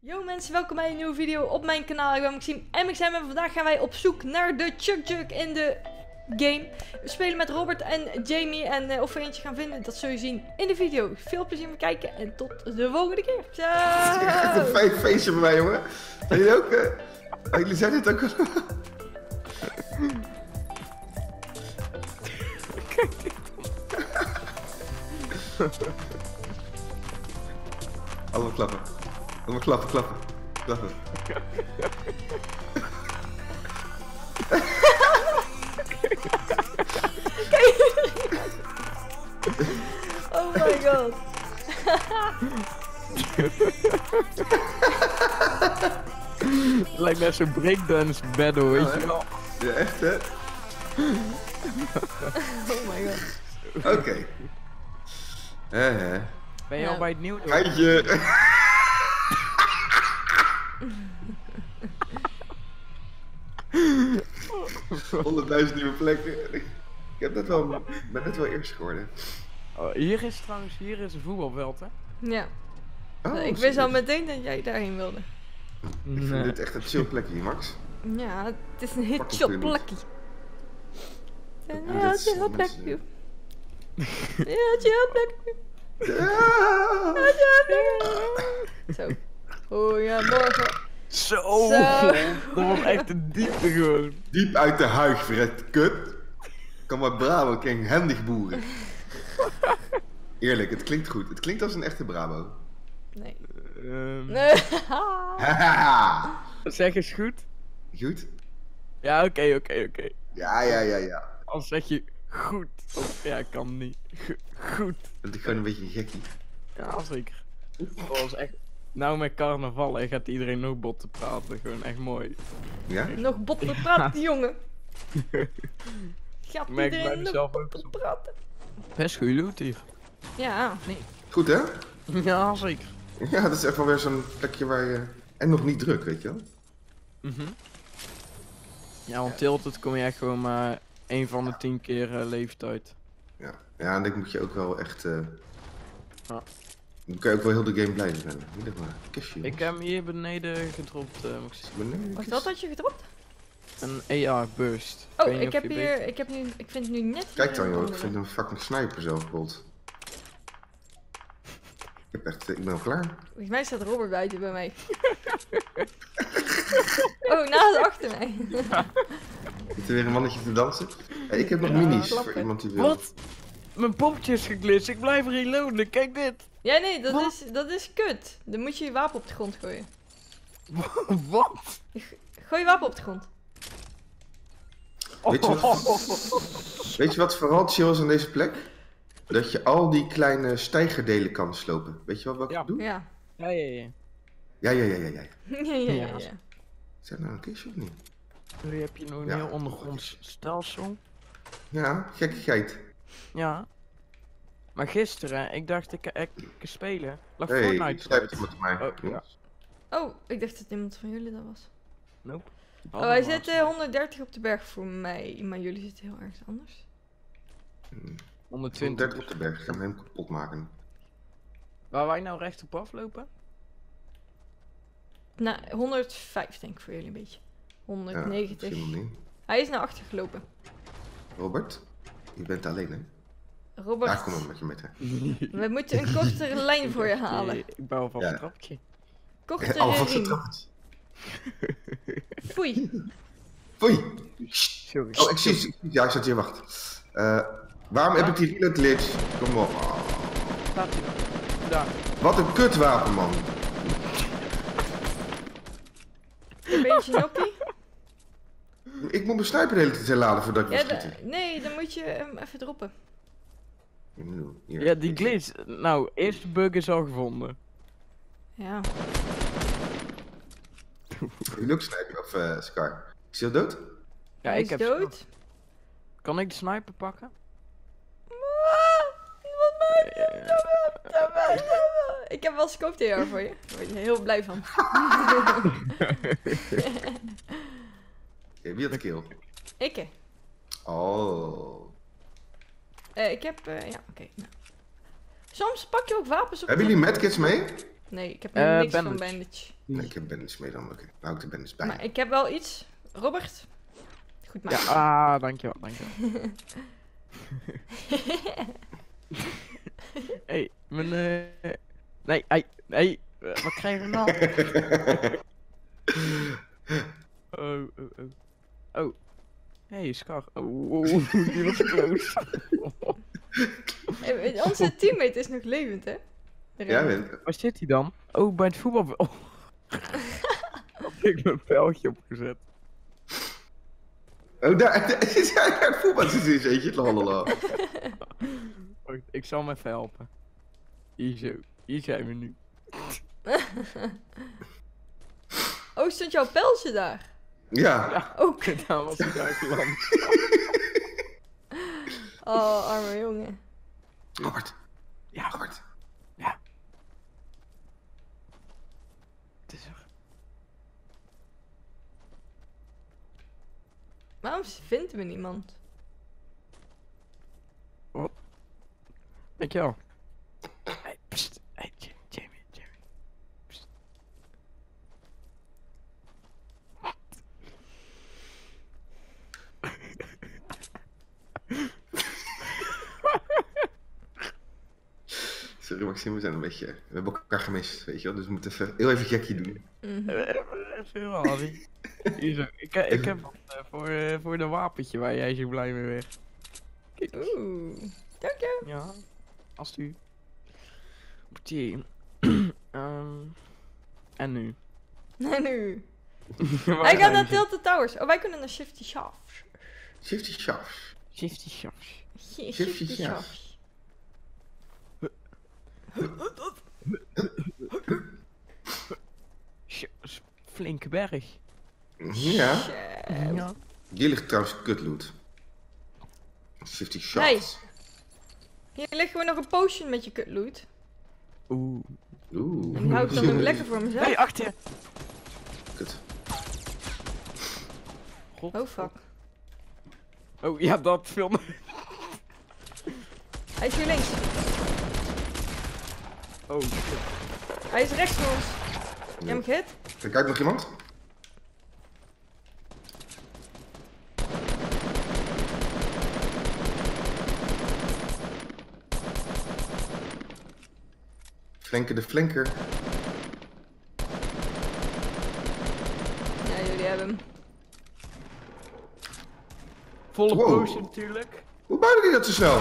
Yo mensen, welkom bij een nieuwe video op mijn kanaal. Ik ben Maxime en Maxime en vandaag gaan wij op zoek naar de Chug Jug in de game. We spelen met Robert en Jamie en of we eentje gaan vinden, dat zul je zien in de video. Veel plezier met kijken en tot de volgende keer. Ciao! Het is een fijn feestje bij mij, jongen. Zijn jullie ook? Jullie zijn dit ook al? Allemaal klappen. Allemaal klappen. Oh my god. Lijkt net zo'n breakdance battle, weet je wel. Ja, echt hè? Oh my god. Oké. Okay. Ben je al bij het nieuwe? Eitje! Honderdduizend nieuwe plekken. Ik heb net wel, ben net wel eerst geworden. Oh, hier is trouwens, hier is een voetbalveld, hè? Ja. Oh, nou, ik wist al meteen dat jij daarheen wilde. Ik vind dit echt een chill plekje, Max. Ja, het is een heel chill plekje. Ja, het is een heel plekje. Ja, chill plekje. Ja. Zo. Goedemorgen. Zo. Dat was echt de diepte gewoon. Diep uit de huig, Fred. Kut. Kan maar Bravo, ken handig boeren. Eerlijk, het klinkt goed. Het klinkt als een echte Bravo. Nee. Zeg eens goed. Goed? Ja, oké. Ja. Als zeg je goed. Of, ja, kan niet. Goed. Dat is gewoon een beetje een gekkie. Ja, zeker. Dat was echt... Nou met carnaval en gaat iedereen nog bot te praten. Gewoon echt mooi. Ja? Nog bot te praten, jongen. Gaat iedereen nog bot te praten. Best goed loot hier. Ja, nee. Goed hè? Ja, zeker. Ja, dat is echt wel weer zo'n plekje waar je... En nog niet druk, weet je wel? Mhm. Ja, want Tilted kom je echt gewoon maar 1 van de 10 keer leeftijd. Ja. Ja, en ik moet je ook wel echt... Dan kan je ook wel heel de game blijven rennen. Niet maar. Kistje, ik heb hem hier beneden gedropt, Maxime. Wat had je gedropt? Een AR-burst. Oh, ik heb hier... Ik vind het nu net... Kijk dan joh, ik vind een fucking sniper zelf, bot. Ik heb echt... Ik ben al klaar. Volgens mij staat Robert buiten bij mij. Oh, naast achter mij. Zit er weer een mannetje te dansen? Hey, ik heb nog minis voor iemand die wil. Wat? Mijn pompje is geglitst, ik blijf reloaden, kijk dit! Ja nee, dat is kut. Dan moet je je wapen op de grond gooien. Wat? Gooi je wapen op de grond. Weet je wat vooral chill is aan deze plek? Dat je al die kleine stijgerdelen kan slopen. Weet je wat ik doe? Ja. Ja. Zijn nou een kistje of niet? Nu heb je nog een heel ondergronds stelsel. Ja, gekkigheid. Ja. Maar gisteren, ik dacht ik spelen. Lag Fortnite uit. Mij. Oh, ik dacht dat iemand van jullie dat was. Nope. Oh, hij zit 130 op de berg voor mij, maar jullie zitten heel erg anders. 120 op de berg, gaan we hem kapot maken. Waar wij nou rechtop aflopen? Nou, 105 denk ik voor jullie een beetje. 190. Ja, hij is naar achter gelopen. Robert? Je bent alleen, hè? Robert. Daar komen we met je mee, hè? We moeten een kortere lijn voor je halen. Ik bouw alvast een trapje. Kortere lijn. Alvast een trapje. Foei. Foei. Sorry. Oh, excuus. Ja, ik zat hier, wacht. Waarom heb ik die reload glitch? Kom op. Staat hij nog? Daar. Wat een kutwapen, man. Een beetje noppie. Ik moet mijn sniper de hele tijd laden voordat ik wil schieten. Nee, dan moet je hem even droppen. Ja, die glitch. Nou, eerste bug is al gevonden. Ja. Lukt sniper of Scar? Is hij dood? Ja, ik heb dood. Kan ik de sniper pakken? Ik heb wel scope TR voor je. Daar word je heel blij van. Wie had de kill? Ik. Oh. Ik heb, oké. Nou. Soms pak je ook wapens op. Hebben jullie medkits mee? Nee, ik heb niks bandage. Van bandage. Nee, ik heb bandage mee dan, oké. Dan hou ik de bandage bij. Maar ik heb wel iets. Robert? Goed maken. Ja, dankjewel, dankjewel. Hey, mijn... Nee, hey, hey. Wat krijgen we nou? Oh, oh, oh. Oh. Hey, Scar. Oh, oh, die was close. Hey, onze teammate is nog levend, hè? Ja, waar zit hij dan? Oh, bij het voetbal. Oh. Heb ik mijn pijltje opgezet. Oh, daar is hij naar het voetbal. Wacht, ik zal hem even helpen. Hier zo. Hier zijn we nu. Oh, stond jouw pijltje daar? Ja. Ook. Ja, daar was ik daar geland. Oh, arme jongen. Robert. Ja, Robert. Ja. Het is er. Waarom vindt me niemand? Oh. Dankjewel. Hey, pst. Hey, Jamie, Jamie. Pst. Sorry, Maxime, we zijn een beetje... We hebben elkaar gemist, weet je wel. Dus we moeten even, heel even gekje doen. Ik heb voor dat wapentje waar jij zo blij mee weg. Oeh, dank je. Ja, als u. En nu? En nu? Hij gaat naar Tilted Towers. Oh, wij kunnen naar Shifty Shafts. Shifty Shafts. Shifty Shafts. Shifty Shafts. Flinke berg. Ja. Ja. Hier ligt trouwens kutloot. Shifty Shafts. Hier liggen we nog een potion met je kutloot. Oeh. Oeh. En hou ik dan ook lekker voor mezelf. Hey, achter je. Kut. God. Oh, fuck. Oh, ja, dat filmen. Hij is hier links. Oh, shit. Hij is rechts van ons. Jij hem gehit? Kijk, nog iemand. Flanken de flanker. Ja, jullie hebben hem. Volle potion natuurlijk. Hoe bouwden die dat zo snel?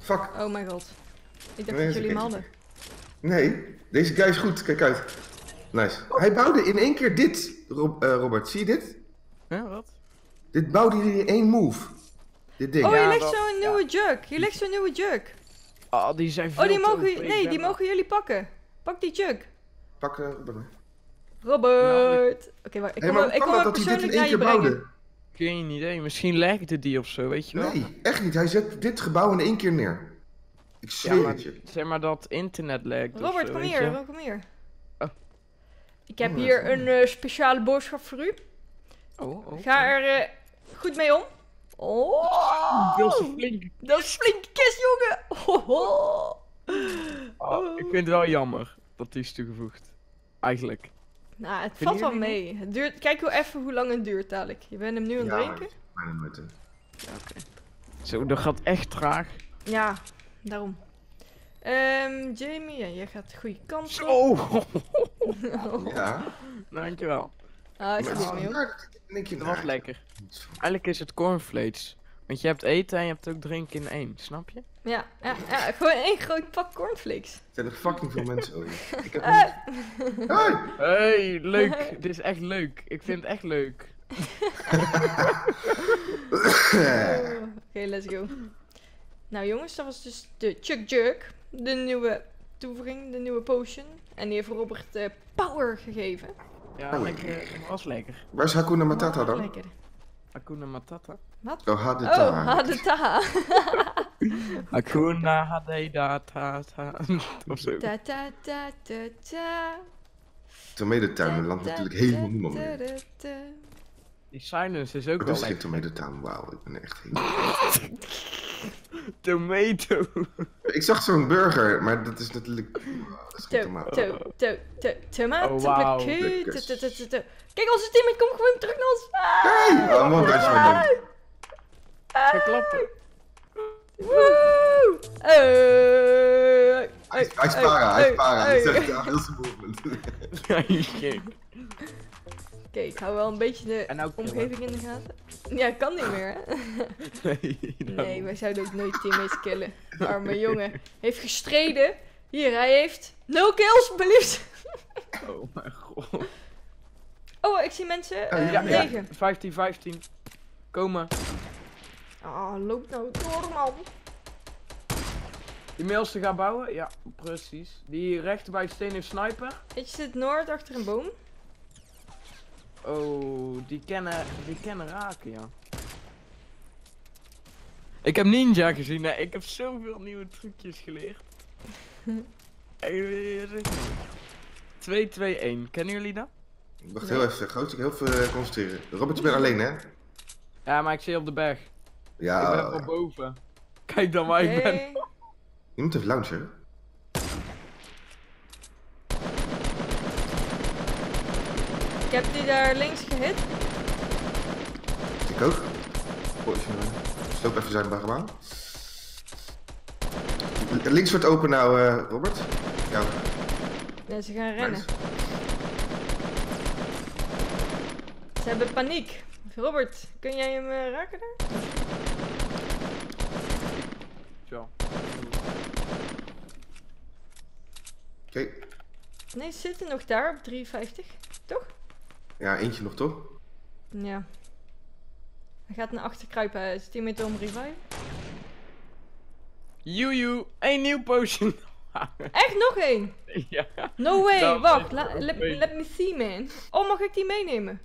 Fuck. Oh my god. Ik dacht dat jullie hem hadden. Nee, deze guy is goed. Kijk uit. Nice. Oh. Hij bouwde in één keer dit, Robert. Zie je dit? Ja, wat? Dit bouwde hij in één move. Dit ding. Oh, hier ligt zo'n nieuwe jug. Hier ligt zo'n nieuwe jug. Oh, die zijn veel die mogen jullie pakken. Pak die jug. Pak Robert. Robert. Oké, wacht. Ik kom ook persoonlijk naar je brengen. Geen idee. Misschien lijkt het die of zo, weet je wel. Nee, echt niet. Hij zet dit gebouw in één keer neer. Ik zweer het je. Zeg maar dat internet lijkt. Robert, kom hier. Kom hier. Ik heb hier een speciale boodschap voor u. Oh, okay. Ga er goed mee om. Oh, dat is flink. Dat is flinke kist, jongen. Oh, oh. Oh, ik vind het wel jammer dat die is toegevoegd. Eigenlijk. Nou, het valt wel mee. Het duurt, kijk wel even hoe lang het duurt, dadelijk. Je bent hem nu aan het drinken? Ja, bijna moeten. Ja, oké. Zo, dat gaat echt traag. Ja, daarom. Jamie, ja, jij gaat de goede kant op. Oh. Ja. Dankjewel. Ah, is het niet meer. Dat was lekker. Eigenlijk is het cornflakes. Want je hebt eten en je hebt ook drinken in één, snap je? Ja, ja, ja, gewoon één groot pak cornflakes. Er zijn nog fucking veel mensen over. Ik heb niet... Hey, leuk. Dit is echt leuk. Ik vind het echt leuk. Oké, let's go. Nou jongens, dat was dus de Chug Jug. De nieuwe toevoeging, de nieuwe potion. En die heeft Robert power gegeven. Ja, lekker. Was lekker. Waar is Hakuna Matata dan? Lekker. Hakuna Matata? Wat? Oh, Hadeta. Oh, Hadeta. Hakuna Hadeta Tata. Of zo. Ta ta ta ta ta. Tomatentuin landt natuurlijk helemaal niemand meer. Die silence is ook wel lekker. Dat is geen tomatentuin, wauw. Ik ben echt helemaal... Tomato. Ik zag zo'n burger, maar dat is natuurlijk... Dat is geen tomato. Tomato. Kijk, onze teammate komt gewoon terug naar ons. Hey! Oh, man, dat is mijn ding. Klappen. Woe! Hij is para, hij is para. Hij is echt een heel zijn movement. Oké, ik hou wel een beetje de omgeving in de gaten. Ja, kan niet meer, hè? Nee, wij zouden ook nooit teammates killen. Arme jongen. Heeft gestreden. Hier, hij heeft 0 kills, beliefd. Oh mijn god. Oh, ik zie mensen. 15, 15. Kom maar. Ah, loop nou door, man. Die middelste gaan bouwen? Ja, precies. Die rechter bij het steen heeft sniper. Weet je, zit Noord achter een boom. Oh, die kennen raken, ja. Ik heb Ninja gezien, hè. Ik heb zoveel nieuwe trucjes geleerd. 2-2-1, kennen jullie dat? Ik wacht heel even, Goos, ik heel veel concentreren. Robert, je bent alleen, hè? Ja, maar ik zit op de berg. Ja. Ik ben van boven. Kijk dan waar ik ben. Je moet even launchen. Ik heb die daar links gehit. Ik ook. Sloop even zijn bagabaan. Links wordt open nou, Robert. Ja. Ja, ze gaan rennen. Nice. Ze hebben paniek. Robert, kun jij hem raken daar? Zo. Oké. Nee, ze zitten nog daar op 53, toch? Ja, eentje nog, toch? Ja. Hij gaat naar achter kruipen. Is die met om revive? Joejoe, 1 nieuw potion. Echt nog 1? Ja. No way, dat wacht. Let me see, man. Oh, mag ik die meenemen?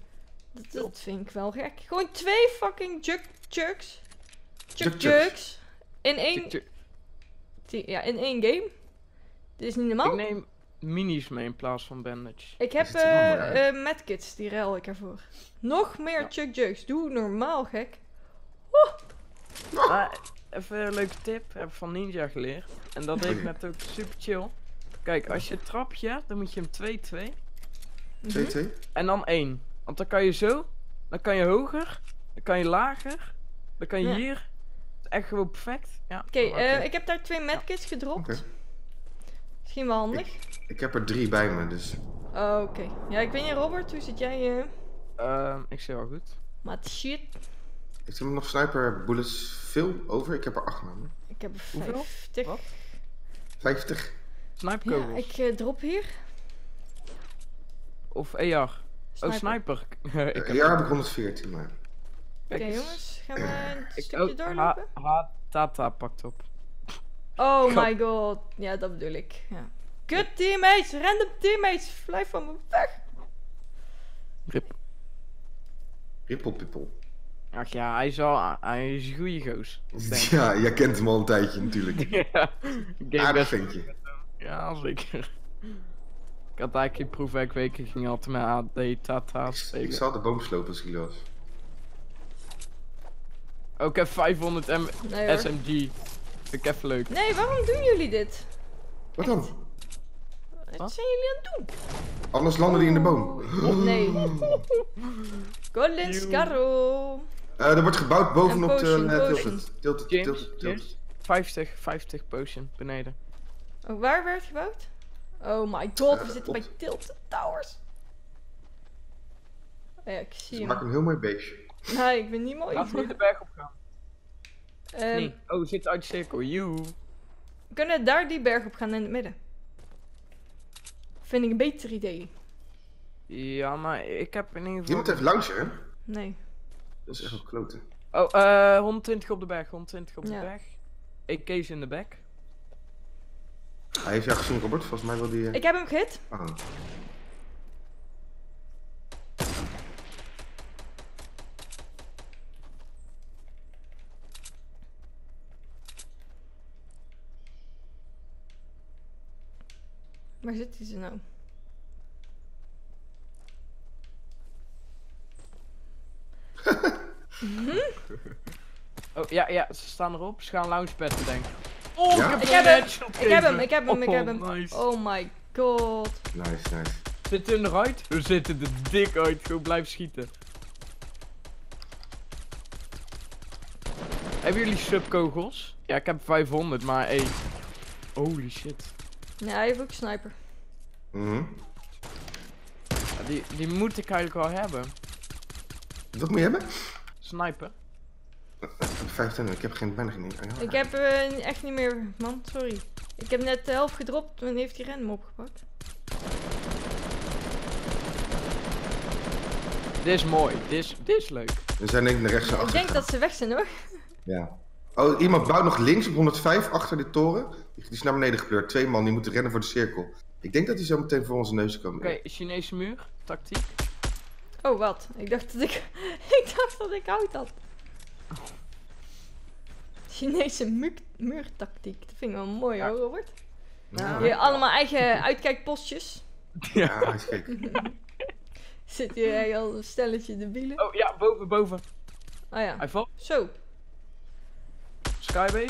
Dat vind ik wel gek. Gewoon 2 fucking Chugs. Chug Jugs. In 1... Ja, in 1 game. Dit is niet normaal. Ik neem minis mee in plaats van bandage. Ik heb medkits, die ruil ik ervoor. Nog meer Chug Jugs. Doe normaal, gek. Even een leuke tip. Heb van Ninja geleerd. En dat deed ik net ook super chill. Kijk, als je trapje, dan moet je hem 2-2. 2-2? En dan 1. Want dan kan je zo, dan kan je hoger, dan kan je lager, dan kan je hier. Echt gewoon perfect. Ja. Oké, ik heb daar 2 medkits gedropt. Okay. Misschien wel handig. Ik heb er 3 bij me, dus. Oké. Okay. Ja, ik ben je Robert, hoe zit jij? Ik zit wel goed. Mat shit. Ik heb nog sniper bullets veel over. Ik heb er 8 namen. Ik heb er 50. Wat? 50. Sniperkogels. Ja, ik drop hier. Of AR. Sniper. Oh, sniper. Ik heb jaar heb ik 114, maar... Oké, jongens, gaan we een stukje doorlopen? Tata pakt op. Oh my god. Ja, dat bedoel ik. Ja. Kut teammates, random teammates, blijf van me weg. Rip. Rippelpippel. Ach ja, hij is een goeie goos. Ja, jij kent hem al een tijdje natuurlijk. Ja, aardig ventje. Ja, zeker. Ik had eigenlijk geen proefwerkweek, ik ging altijd met AD, Tata spelen. Ik zal de boom slopen als ik was. Oh, ik heb 500 SMG. Vind ik even leuk. Nee, waarom doen jullie dit? Wat dan? Wat zijn jullie aan het doen? Anders landen die in de boom. Nee. Collins, Caro. Er wordt gebouwd bovenop de Tilted. 50 potion beneden. Oh, waar werd gebouwd? Oh my god, we zitten bij Tilted Towers. Oh ja, ik zie hem. Maak een heel mooi beestje. Nee, ik ben niet mooi. Laten we de berg op gaan. Nee. Oh, we zitten uit de cirkel. We kunnen daar die berg op gaan in het midden. Vind ik een beter idee. Ja, maar ik heb in ieder geval... Je moet even launchen. Nee. Dat is echt een klote. Oh, 120 op de berg, 120 op de berg. EK's in de back. Hij heeft jou gezien, Robert. Volgens mij wil die... Ik heb hem gehit. Oh. Waar zitten ze nou? Oh, ja, ja, ze staan erop. Ze gaan loungepadden, denk ik. Oh, ja? Ik heb hem. Nice. Oh my god. Nice, nice. Zitten we eruit? We zitten er dik uit. Gewoon blijf schieten. Hebben jullie subkogels? Ja, ik heb 500, maar één. Holy shit. Nee, hij heeft ook sniper. Ja, die moet ik eigenlijk wel hebben. Wat moet je hebben? Sniper. 25, ik heb bijna geen. Oh, ik heb echt niet meer, man, sorry. Ik heb net de helft gedropt, toen heeft hij random opgepakt. Dit is mooi, dit is leuk. Er zijn denk ik naar rechts achter. Ik denk dat ze weg zijn hoor. Ja. Oh, iemand bouwt nog links op 105 achter de toren. Die is naar beneden gepleurd. 2 man, die moeten rennen voor de cirkel. Ik denk dat die zo meteen voor onze neus komen. Oké, Chinese muur, tactiek. Oh, wat? Ik dacht dat ik... ik dacht dat ik hout had. Chinese muurtactiek. Dat vind ik wel mooi hoor, Robert. Ja. Hier allemaal eigen uitkijkpostjes. Ja, uitkijk. Zit hier eigenlijk al een stelletje debielen. Oh ja, boven. Oh ja. Hij valt. Zo. Skybase.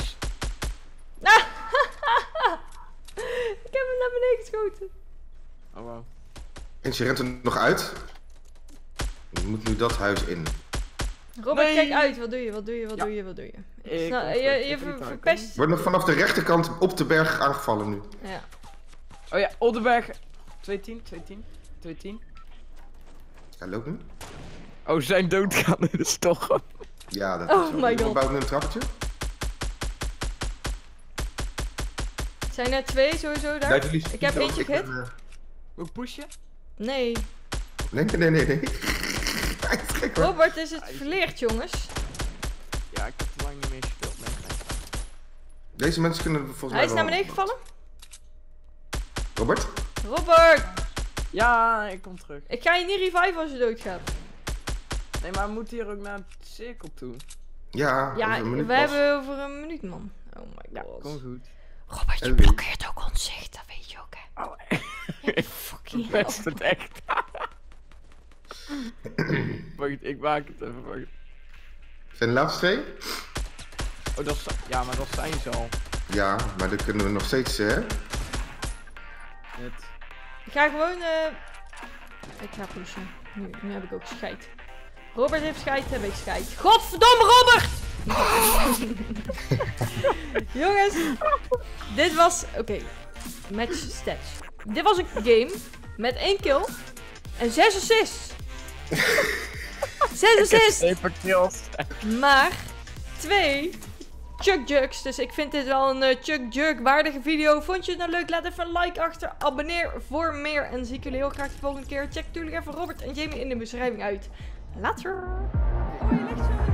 Ah, ik heb hem naar beneden geschoten. Oh wow. En ze rent er nog uit. Je moet nu dat huis in. Robert, kijk uit. Wat doe je? Je verpest. Wordt nog vanaf de rechterkant op de berg aangevallen nu. Ja. Oh ja, op de berg. 210. Hij loopt nu. Oh, ze zijn doodgaan in de storm. Ja, dat is zo. Iemand bouwt nu een trapje. Zijn er 2 sowieso daar? Ik heb eentje gehit. Moet ik pushen? Nee. Nee. Robert is het verleerd, jongens. Ja, ik heb te lang niet meer gespeeld. Deze mensen kunnen volgens mij. Hij is naar beneden gevallen. Robert! Ja, ik kom terug. Ik ga je niet reviven als je doodgaat. Nee, maar we moeten hier ook naar een cirkel toe. Ja, we hebben over een minuut, man. Oh my god. Kom goed. Robert, je blokkeert ook ons zicht, dat weet je ook, hè. Oh, ja, fucking hell. Best het echt. Wacht, ik maak het even. Wacht. Zijn de laatste 2? Oh, ja, maar dat zijn ze al. Ja, maar dat kunnen we nog steeds, hè. Net. Ik ga gewoon... Ik ga pushen. Nu heb ik ook scheid. Robert heeft scheid, heb ik scheid. Godverdomme, Robert! Jongens, dit was... Oké, match stats. Dit was een game met 1 kill en 6 assists. 6 assists! Maar 2 Chug Jugs. Dus ik vind dit wel een Chug Jug waardige video. Vond je het nou leuk? Laat even een like achter. Abonneer voor meer. En zie ik jullie heel graag de volgende keer. Check natuurlijk even Robert en Jamie in de beschrijving uit. Later!